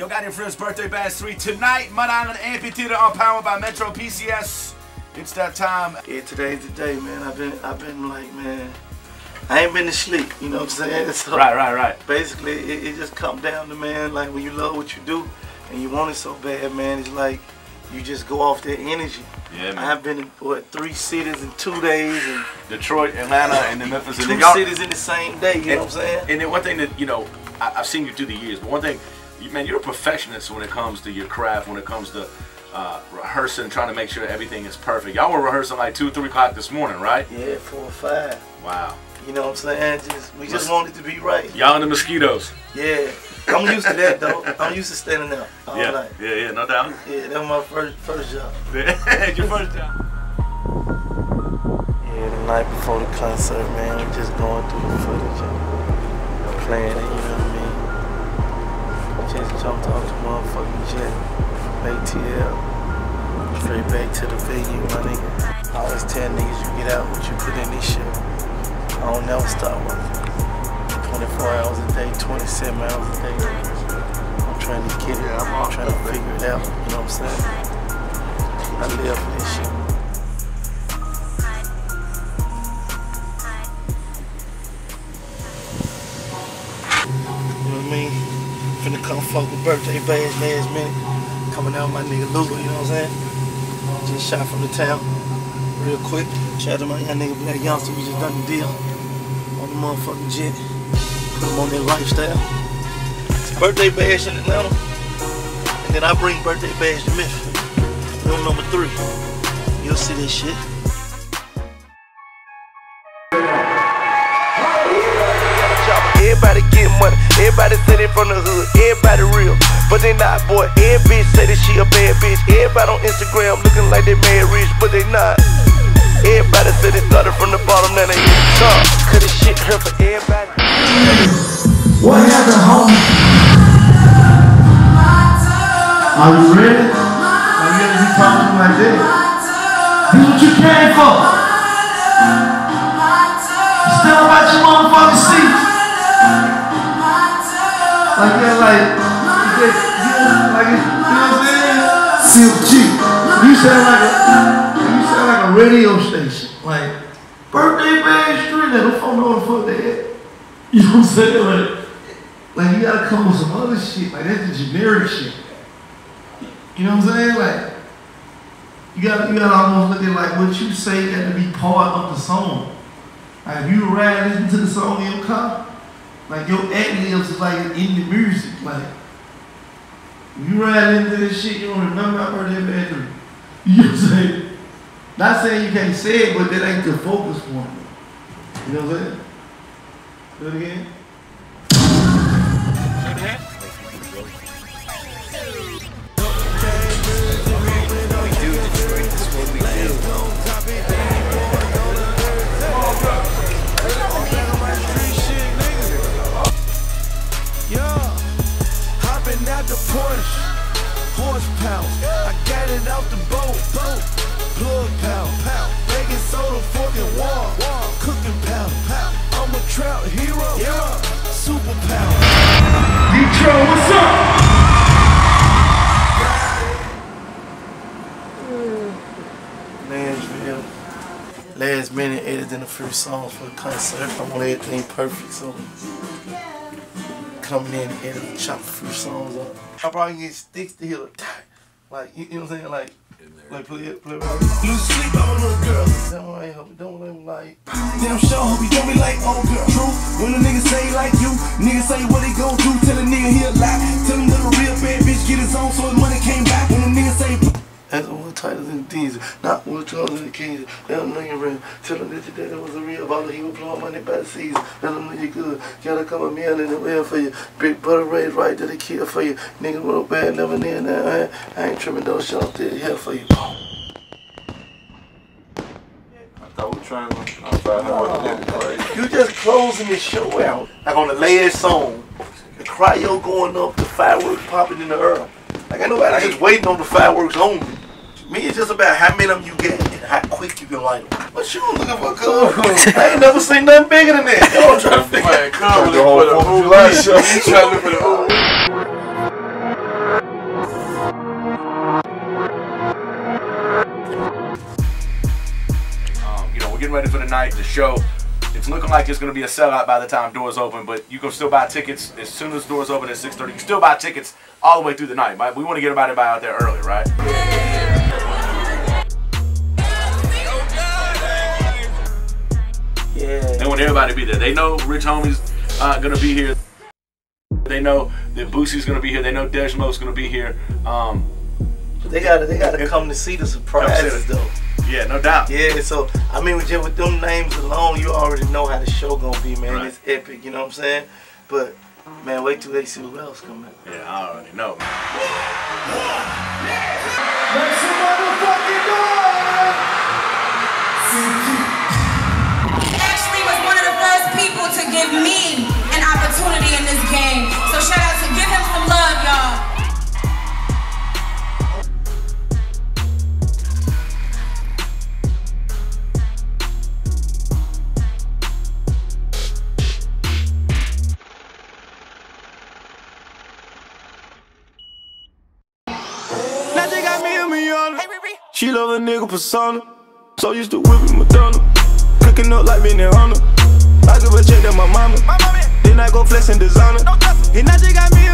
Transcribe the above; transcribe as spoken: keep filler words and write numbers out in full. Yo got your friend's birthday bash three tonight. Mud Island Amphitheater, on powered by Metro P C S. It's that time. Yeah, today's the day, man. I've been, I've been like, man, I ain't been to sleep. You know what I'm saying? So right, right, right. Basically, it, it just comes down to, man, like when you love what you do and you want it so bad, man, it's like you just go off that energy. Yeah, man. I've been in what, three cities in two days, and Detroit, Atlanta, and then Memphis. Two and cities in the same day. You and, know what I'm saying? And then one thing that you know, I, I've seen you through the years, but one thing, you, man, you're a perfectionist when it comes to your craft, when it comes to uh, rehearsing, trying to make sure everything is perfect. Y'all were rehearsing like two, three o'clock this morning, right? Yeah, four or five. Wow. You know what I'm saying? Just we just want it to be right. Y'all in the mosquitoes. Yeah. I'm used to that though. I'm used to standing up all yeah. night. Yeah, yeah, no doubt. Yeah, that was my first first job. Your first job. Yeah, the night before the concert, man, we just going through the footage and playing it, you know what I mean? Just jumped off the motherfucking jet, A T L, straight back to the venue, my nigga. I always tell niggas, you get out what you put in this shit. I don't never stop working. twenty-four hours a day, twenty-seven hours a day. I'm trying to get it. I'm trying to figure it out. You know what I'm saying? I live for this shit. You know what I mean? Finna come fuck with birthday bash last minute. Coming out with my nigga Luba, you know what I'm saying? Just shot from the town real quick. Shout out to my young nigga Black Youngster. We just done the deal on the motherfucking jet. Put him on their lifestyle. It's birthday bash in Atlanta, and then I bring birthday bash to Memphis. Film number three. You'll see this shit. Everybody get money. Everybody said it from the hood. Everybody real, but they not, boy. Every bitch say that she a bad bitch. Everybody on Instagram looking like they mad rich, but they not. Everybody said it started from the bottom, now they hit the top. Cause this shit hurt for everybody. What happened, homie? Are you ready? Are you gonna be talking like this? This what you came for. You still about your motherfucking seat. Like you're like, you know what I'm saying? C M G. You sound like a... radio station, like birthday bash street, they don't know what the fuck they at. You know what I'm saying? Like, like you gotta come with some other shit. Like that's the generic shit. You know what I'm saying? Like you gotta, you gotta almost look at like what you say got to be part of the song. Like if you ride and listen to the song in your car, like your ad-libs is like in the music. Like if you ride into this shit, you don't remember my birthday bash street. You know what I'm saying? Not saying you can't say it, but that ain't the focus point. You know what I'm saying? Do it again. Yeah, hopping out the Porsche, horsepower. I got it out the boat, boat. Blood pound, pound, baking soda, fork and wall, wall, cooking pound, pound. I'm a trout hero, yeah, super pound. Detroit, what's up? Nashville. Last minute editing a few songs for the concert. I want everything perfect, so coming in and edit, chop a few songs up. I probably get sticks to hit a tie. Like, you know what I'm saying? Like, like play it, play it. Lose sleep on a girl. Damn, I hope you don't let me like. Damn, sure hope you don't be like old girl. True, when a nigga say like you, nigga say what he gon' do. Tell a nigga he a lie. Tell him that a real bad bitch get his own, so his money came back. When a nigga say, that's all titles and things, not all titles and kings. Let him know you're real. Tell him that today that was a real baller. He would blow money by the season. Let him know you're good. Gotta come a meal in the well for you. Big butter raised right to the kill for you. Nigga with a bad never near now. I ain't, I ain't tripping those shit off there. Hell for you. I thought we were trying to outside how you just closing this show out. Like on the last song, the cryo going up, the fireworks popping in the earth. Like I know I just waiting on the fireworks only. To me, it's just about how many of them you get and how quick you can light them. But you looking for a car? I ain't never seen nothing bigger than that. Y'all trying to figure out. Trying to look for the whole light show. Trying to look for the whole. tonight. The show, it's looking like it's going to be a sellout by the time doors open, but you can still buy tickets as soon as doors open at six thirty. You can still buy tickets all the way through the night. Right? We want to get everybody out there early, right? Yeah. They want everybody to be there. They know Rich Homie's uh, going to be here. They know that Boosie's going to be here. They know Dejmo's going to be here. Um, they got to they got to come to see the surprises, though. Yeah, no doubt. Yeah, so, I mean, with, just with them names alone, you already know how the show gonna be, man. Right. It's epic, you know what I'm saying? But, man, wait till they see who else coming out. Yeah, I already know, man. Make some motherfucking noise! Ashley was one of the first people to give me an opportunity in this game. So, shout out to give him some love, y'all. She love a nigga persona, so used to whipping Madonna. Cooking up like Vinny Hunter, I give a check to my mama. Then I go flexing designer, and now she got me.